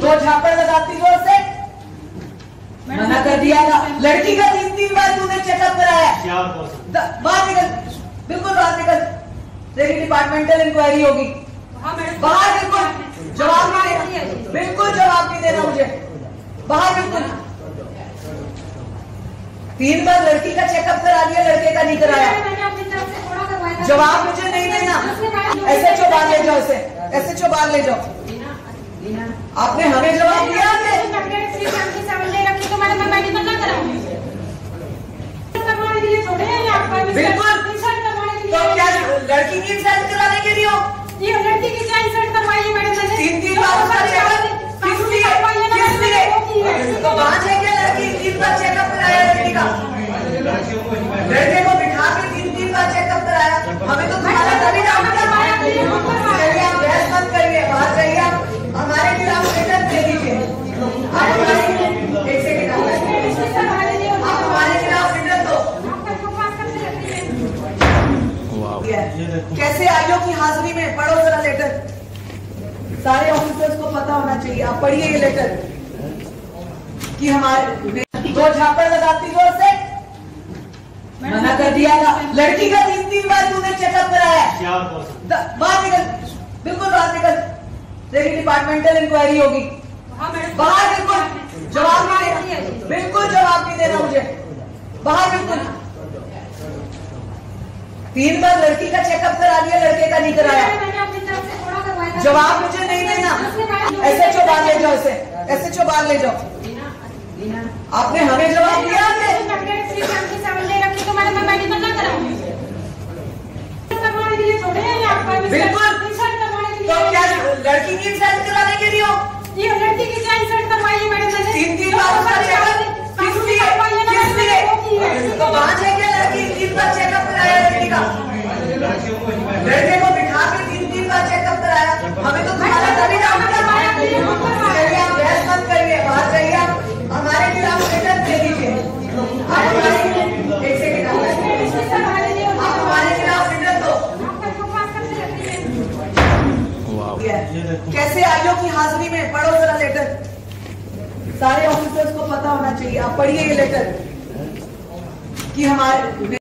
दो झापड़ लगाती जोर से, मना कर दिया था। लड़की का 3 बार तूने चेकअप कराया, बाहर निकल, बिल्कुल बाहर निकल, तेरी डिपार्टमेंटल इंक्वायरी होगी, बाहर बिल्कुल जवाब नहीं देना, बिल्कुल जवाब नहीं देना मुझे, बाहर बिल्कुल। 3 बार लड़की का चेकअप करा दिया, लड़के का नहीं कराया, जवाब मुझे नहीं देना। ऐसे चुबा ले जाओ, उसे ऐसे चुबा ले जाओ। आपने हमें जवाब दिया है। बिल्कुल, तो क्या लड़की की इंसल्ट कराने के लिए हो? ये लड़की की क्या इंसल्ट करवाई है मैडम ने? 3 बार उसका चेकअप किसलिए? तो वहाँ जाके लड़की 3 बार चेकअप कराया, लड़की का लड़के को बिठा के 3 बार चेकअप कराया। हमें तो तुम्हारा तभी डाउट करवाया। आप बहस मत करिए, बाहर जाइए। आप हमारे खिलाफ लेटर दे दीजिए, आप हमारे खिलाफ लेटर दो। कैसे आईओ की हाजिरी में पढ़ो जरा लेटर, सारे ऑफिसर्स को पता होना चाहिए। आप पढ़िए ये लेटर कि हमारे दो झापड़ लगाती जोर से, मना कर दिया था। लड़की का 3 बार तूने चेकअप कराया, बाहर निकल, बिल्कुल बाहर निकल, तेरी डिपार्टमेंटल इंक्वायरी होगी, बाहर बिल्कुल जवाब नहीं देना, बिल्कुल जवाब नहीं देना मुझे, बाहर बिल्कुल। 3 बार लड़की का चेकअप करा दिया, लड़के का नहीं कराया, जवाब मुझे नहीं देना। ऐसे चुबा ले जाओ, उसे ऐसे चुबा ले जाओ। आपने हमें जवाब दिया है। 3 बार उसका चेकअप किसलिए? तो वहाँ जाके लड़की 3 बार चेकअप कराया, लड़की का लड़के को बिठा के 3 बार चेकअप कराया। हमें तो तुम्हारा तभी डाउट करवाया। आप बहस मत करिए, बाहर जाइए। आप हमारे खिलाफ लेटर दे दीजिए, आप हमारे खिलाफ लेटर दो। कैसे आईओ की हाजिरी में पढ़ो जरा लेटर, सारे ऑफिसर्स को पता होना चाहिए। आप पढ़िए ये लेटर कि हमारे